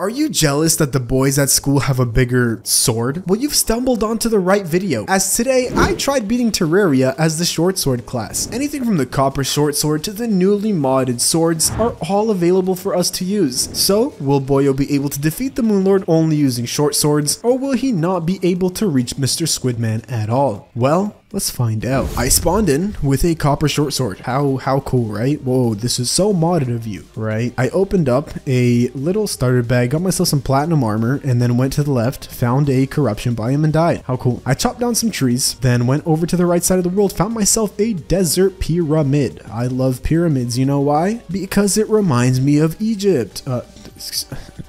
Are you jealous that the boys at school have a bigger sword? Well, you've stumbled onto the right video, as today I tried beating Terraria as the short sword class. Anything from the copper short sword to the newly modded swords are all available for us to use. So, will Boyo be able to defeat the Moon Lord only using short swords, or will he not be able to reach Mr. Squidman at all? Well, let's find out. I spawned in with a copper short sword. How cool, right? Whoa, this is so modded of you, right? I opened up a little starter bag, got myself some platinum armor, and then went to the left, found a corruption biome and died. How cool. I chopped down some trees, then went over to the right side of the world, found myself a desert pyramid. I love pyramids, you know why? Because it reminds me of Egypt.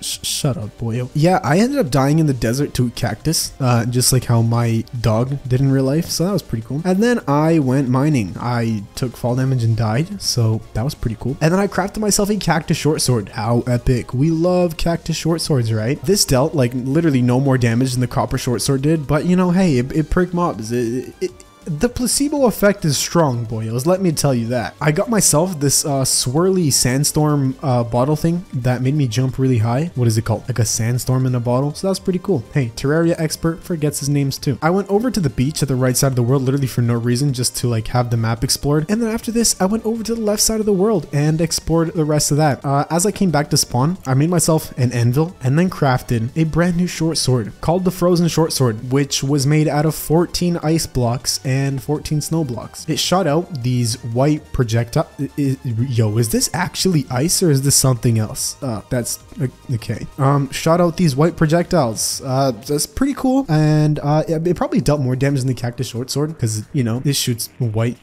Shut up, boyo. Yeah, I ended up dying in the desert to a cactus, just like how my dog did in real life, so that was pretty cool. And then I went mining. I took fall damage and died, so that was pretty cool. And then I crafted myself a cactus short sword. How epic. We love cactus short swords, right? This dealt like literally no more damage than the copper short sword did, but you know, hey, it pricked mobs. The placebo effect is strong, boyos, let me tell you that. I got myself this swirly sandstorm bottle thing that made me jump really high. What is it called? Like a sandstorm in a bottle. So that's pretty cool. Hey, Terraria expert forgets his names too. I went over to the beach at the right side of the world literally for no reason, just to like have the map explored. And then after this, I went over to the left side of the world and explored the rest of that. As I came back to spawn, I made myself an anvil and then crafted a brand new short sword called the Frozen Short Sword, which was made out of 14 ice blocks and 14 snow blocks. It shot out these white projectiles. Yo, is this actually ice or is this something else? That's okay. Shot out these white projectiles. That's pretty cool. And it probably dealt more damage than the cactus short sword because, you know, it shoots white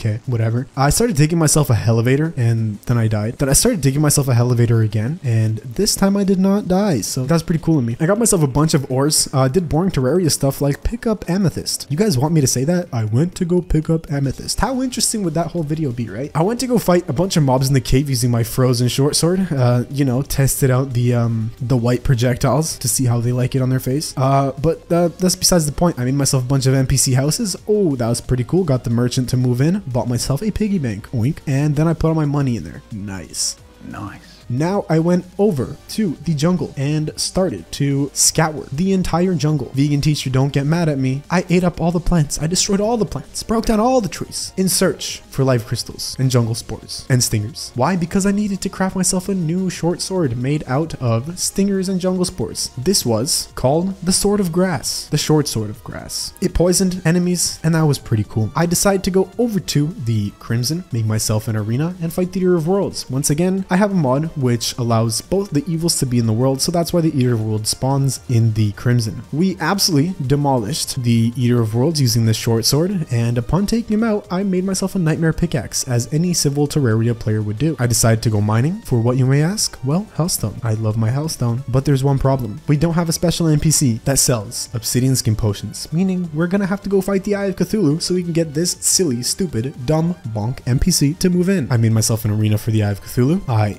okay, whatever. I started digging myself a Hellevator and then I died. Then I started digging myself a Hellevator again, and this time I did not die, so that's pretty cool of me. I got myself a bunch of ores, did boring Terraria stuff like pick up amethyst. You guys want me to say that? I went to go pick up amethyst. How interesting would that whole video be, right? I went to go fight a bunch of mobs in the cave using my frozen short sword, you know, tested out the white projectiles to see how they like it on their face. But that's besides the point. I made myself a bunch of NPC houses. Oh, that was pretty cool. Got the merchant to move in. Bought myself a piggy bank, oink, and then I put all my money in there. Nice. Nice. Now I went over to the jungle and started to scour the entire jungle. Vegan teacher, don't get mad at me. I ate up all the plants. I destroyed all the plants, broke down all the trees in search for life crystals and jungle spores and stingers. Why? Because I needed to craft myself a new short sword made out of stingers and jungle spores. This was called the Sword of Grass, the Short Sword of Grass. It poisoned enemies and that was pretty cool. I decided to go over to the Crimson, make myself an arena and fight Theater of Worlds. Once again, I have a mod which allows both the evils to be in the world, so that's why the Eater of Worlds spawns in the Crimson. We absolutely demolished the Eater of Worlds using the short sword, and upon taking him out, I made myself a nightmare pickaxe, as any civil Terraria player would do. I decided to go mining, for what you may ask, well, Hellstone. I love my Hellstone, but there's one problem. We don't have a special NPC that sells obsidian skin potions, meaning we're gonna have to go fight the Eye of Cthulhu so we can get this silly, stupid, dumb, bonk NPC to move in. I made myself an arena for the Eye of Cthulhu. I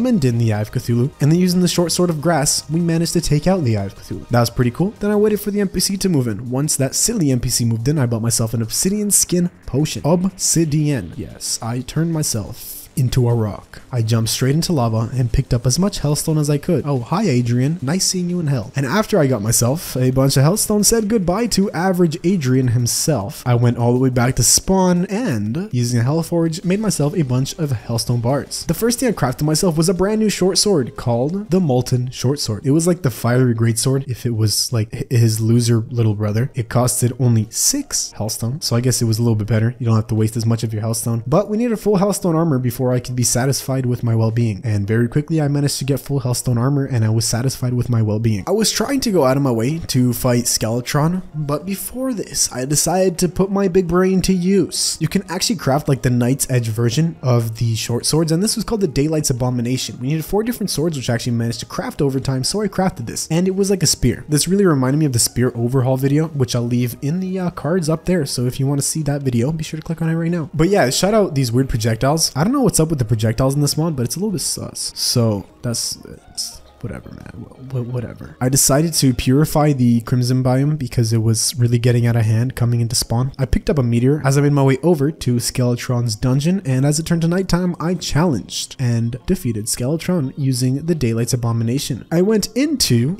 summoned in the Eye of Cthulhu, and then using the short sword of grass, we managed to take out the Eye of Cthulhu. That was pretty cool. Then I waited for the NPC to move in. Once that silly NPC moved in, I bought myself an obsidian skin potion. Obsidian. Yes, I turned myself into a rock. I jumped straight into lava and picked up as much hellstone as I could. Oh, hi Adrian, nice seeing you in hell. And after I got myself a bunch of hellstone, said goodbye to average Adrian himself, I went all the way back to spawn and, using a hellforge, made myself a bunch of hellstone bars. The first thing I crafted myself was a brand new short sword called the Molten Short Sword. It was like the fiery greatsword if it was like his loser little brother. It costed only 6 hellstone, so I guess it was a little bit better. You don't have to waste as much of your hellstone, but we need a full hellstone armor before I could be satisfied with my well-being, and very quickly I managed to get full hellstone armor and I was satisfied with my well-being. I was trying to go out of my way to fight Skeletron, but before this I decided to put my big brain to use. You can actually craft like the Knight's Edge version of the short swords, and this was called the Daylight's Abomination. We needed 4 different swords, which I actually managed to craft over time, so I crafted this, and it was like a spear. This really reminded me of the spear overhaul video, which I'll leave in the cards up there, so if you want to see that video, be sure to click on it right now. But yeah, shout out these weird projectiles. I don't know what's up with the projectiles in this mod, but it's a little bit sus. So that's Whatever, man. Whatever. I decided to purify the Crimson Biome because it was really getting out of hand coming into spawn. I picked up a meteor as I made my way over to Skeletron's dungeon, and as it turned to nighttime, I challenged and defeated Skeletron using the Daylight's Abomination. I went into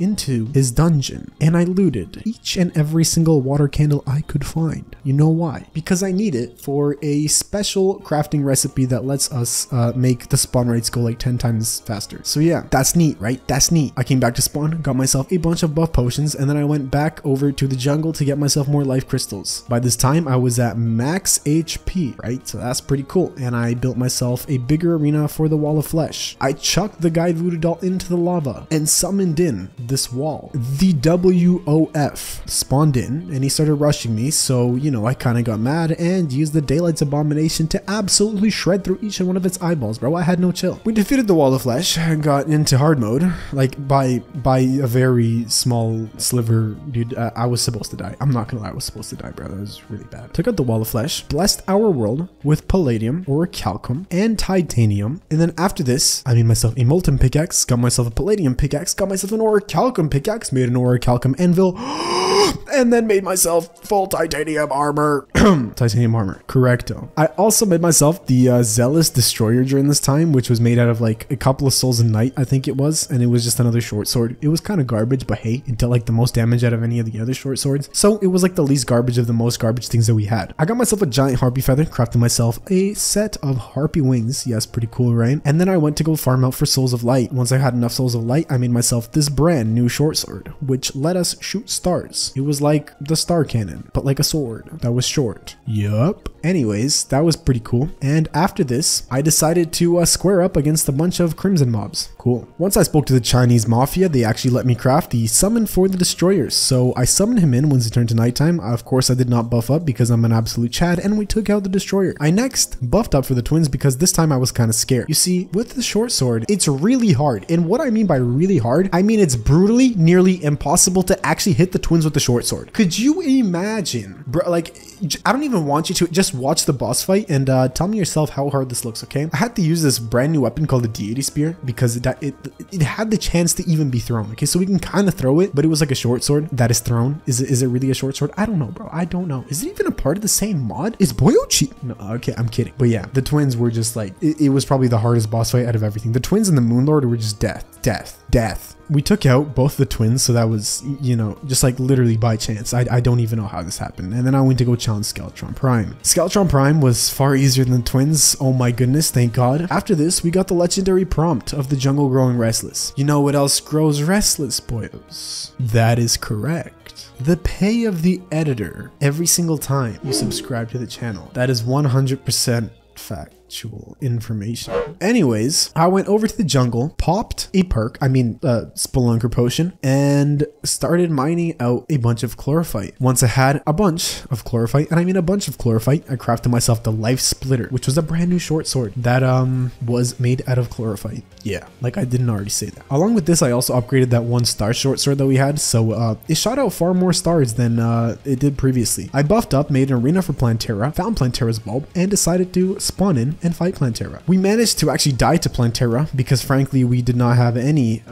his dungeon, and I looted each and every single water candle I could find. You know why? Because I need it for a special crafting recipe that lets us make the spawn rates go like 10 times faster. So yeah, that's neat, right? That's neat. I came back to spawn, got myself a bunch of buff potions, and then I went back over to the jungle to get myself more life crystals. By this time, I was at max HP, right? So that's pretty cool. And I built myself a bigger arena for the Wall of Flesh. I chucked the guide voodoo doll into the lava and summoned in this wall. The WOF spawned in and he started rushing me, so, you know, I kind of got mad and used the Daylight's Abomination to absolutely shred through each and one of its eyeballs, bro. I had no chill. We defeated the Wall of Flesh and got into hard mode, like by a very small sliver, dude. I was supposed to die. I'm not gonna lie, I was supposed to die, bro. That was really bad. Took out the Wall of Flesh, blessed our world with palladium or calcum and titanium, and then after this, I made myself a molten pickaxe, got myself a palladium pickaxe, got myself an aura calcum pickaxe, made an aura calcum anvil, and then made myself full titanium armor. Titanium armor, correcto. I also made myself the Zealous Destroyer during this time, which was made out of like a couple of souls a night, I think it was, and it was just another short sword. It was kind of garbage, but hey, it dealt like the most damage out of any of the other short swords, so it was like the least garbage of the most garbage things that we had. I got myself a giant harpy feather, crafted myself a set of harpy wings, yes, pretty cool, right? And then I went to go farm out for souls of light. Once I had enough souls of light, I made myself this brand new short sword, which let us shoot stars. It was like the star cannon, but like a sword that was short. Yup. Anyways, that was pretty cool, and after this, I decided to square up against a bunch of crimson mobs. Cool. Once I spoke to the Chinese mafia, they actually let me craft the summon for the Destroyers, so I summoned him in once it turned to nighttime. Of course, I did not buff up because I'm an absolute Chad, and we took out the Destroyer. I next buffed up for the Twins because this time I was kind of scared. You see, with the short sword, it's really hard, and what I mean by really hard, I mean it's brutally nearly impossible to actually hit the Twins with the short sword. Could you imagine, bro? Like, I don't even want you to just watch the boss fight and tell me yourself how hard this looks, okay? I had to use this brand new weapon called the Deity Spear because it had the chance to even be thrown, okay? So we can kind of throw it, but it was like a short sword that is thrown. Is it really a short sword? I don't know, bro. I don't know. Is it even a part of the same mod? Is Boyo cheat? No, okay, I'm kidding. But yeah, the Twins were just like, it was probably the hardest boss fight out of everything. The Twins and the Moon Lord were just death. We took out both the Twins, so that was, you know, just like literally by chance. I don't even know how this happened. And then I went to go challenge Skeletron Prime. Skeletron Prime was far easier than the Twins. Oh my goodness, thank God. After this, we got the legendary prompt of the jungle growing restless. You know what else grows restless, boyos? That is correct. The pay of the editor every single time you subscribe to the channel. That is 100% fact. Information. Anyways, I went over to the jungle, popped a perk, Spelunker potion, and started mining out a bunch of chlorophyte. Once I had a bunch of chlorophyte, I crafted myself the Life Splitter, which was a brand new short sword that was made out of chlorophyte. Yeah, like I didn't already say that. Along with this, I also upgraded that one star short sword that we had, so it shot out far more stars than it did previously. I buffed up, made an arena for Plantera, found Plantera's bulb, and decided to spawn in and fight Plantera. We managed to actually die to Plantera because frankly we did not have any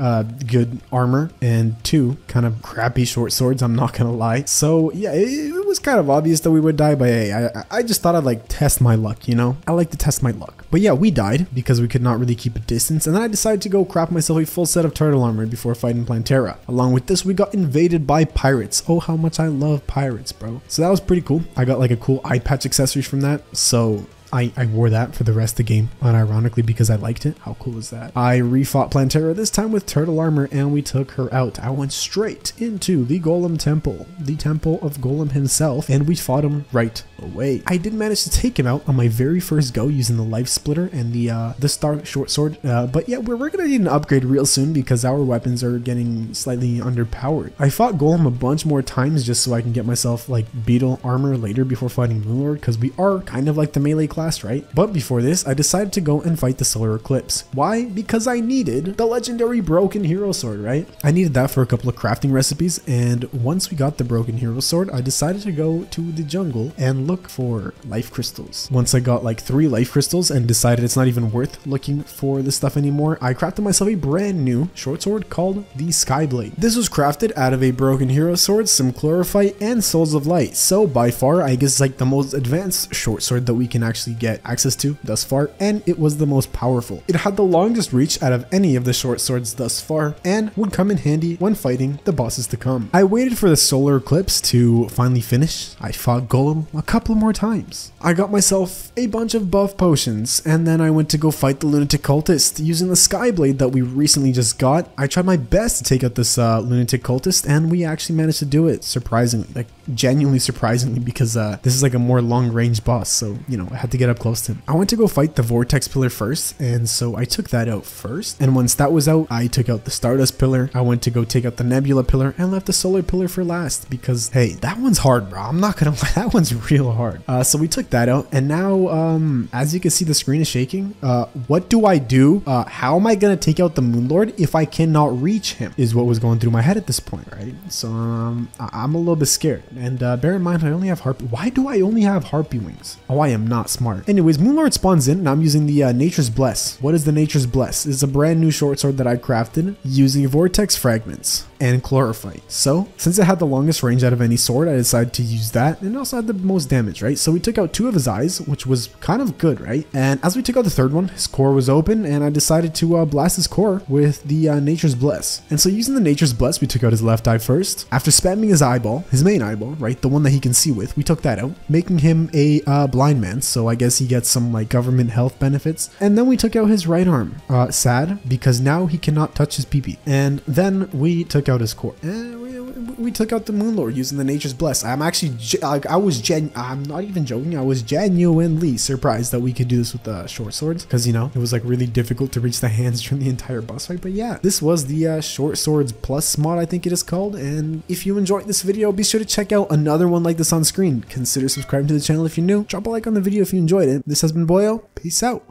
good armor and two kind of crappy short swords, I'm not gonna lie. So yeah, it was kind of obvious that we would die, but hey, I just thought I'd like test my luck, you know? I like to test my luck. But yeah, we died because we could not really keep a distance, and then I decided to go craft myself a full set of turtle armor before fighting Plantera. Along with this, we got invaded by pirates. Oh, how much I love pirates, bro. So that was pretty cool. I got like a cool eye patch accessory from that, so I wore that for the rest of the game, unironically, because I liked it. How cool is that? I refought Plantera, this time with turtle armor, and we took her out. I went straight into the Golem Temple, the Temple of Golem himself, and we fought him right away. I did manage to take him out on my very first go using the Life Splitter and the Star Short Sword, but yeah, we're gonna need an upgrade real soon because our weapons are getting slightly underpowered. I fought Golem a bunch more times just so I can get myself, like, beetle armor later before fighting Moon Lord, because we are kind of like the melee class class, right? But before this, I decided to go and fight the Solar Eclipse. Why? Because I needed the legendary Broken Hero Sword, right? I needed that for a couple of crafting recipes, and once we got the Broken Hero Sword, I decided to go to the jungle and look for life crystals. Once I got like 3 life crystals and decided it's not even worth looking for this stuff anymore, I crafted myself a brand new short sword called the Skyblade. This was crafted out of a Broken Hero Sword, some chlorophyte, and Souls of Light. So by far, I guess it's like the most advanced short sword that we can actually get access to thus far, and it was the most powerful. It had the longest reach out of any of the short swords thus far, and would come in handy when fighting the bosses to come. I waited for the Solar Eclipse to finally finish. I fought Golem a couple more times. I got myself a bunch of buff potions, and then I went to go fight the Lunatic Cultist using the Skyblade that we recently just got. I tried my best to take out this Lunatic Cultist, and we actually managed to do it, surprisingly. Like, genuinely surprisingly, because this is like a more long-range boss, so, you know, I had to get up close to him. I went to go fight the Vortex Pillar first, and so I took that out first, and once that was out, I took out the Stardust Pillar. I went to go take out the Nebula Pillar and left the Solar Pillar for last, because, hey, that one's hard, bro. I'm not gonna lie, that one's real hard. So we took that out, and now, as you can see, the screen is shaking. What do I do? How am I gonna take out the Moon Lord if I cannot reach him, is what was going through my head at this point, right? So, I'm a little bit scared. And bear in mind, I only have harpy. Why do I only have harpy wings? Oh, I am not smart. Anyways, Moon Lord spawns in, and I'm using the Nature's Bless. What is the Nature's Bless? It's a brand new short sword that I crafted using vortex fragments and chlorophyte. So, since it had the longest range out of any sword, I decided to use that, and also had the most damage, right? So we took out 2 of his eyes, which was kind of good, right? And as we took out the 3rd one, his core was open, and I decided to blast his core with the Nature's Bless. And so using the Nature's Bless, we took out his left eye first. After spamming his eyeball, his main eyeball, right, the one that he can see with, we took that out, making him a blind man, so I guess he gets some, like, government health benefits. And then we took out his right arm. Sad, because now he cannot touch his pee-pee. And then we took out his core. And we took out the Moon Lord using the Nature's Bless. I'm actually, I'm not even joking. I was genuinely surprised that we could do this with the short swords, because, you know, it was like really difficult to reach the hands during the entire boss fight. But yeah, this was the short swords plus mod, I think it is called. And if you enjoyed this video, be sure to check out another one like this on screen. Consider subscribing to the channel if you're new. Drop a like on the video if you enjoyed it. This has been Boyo. Peace out.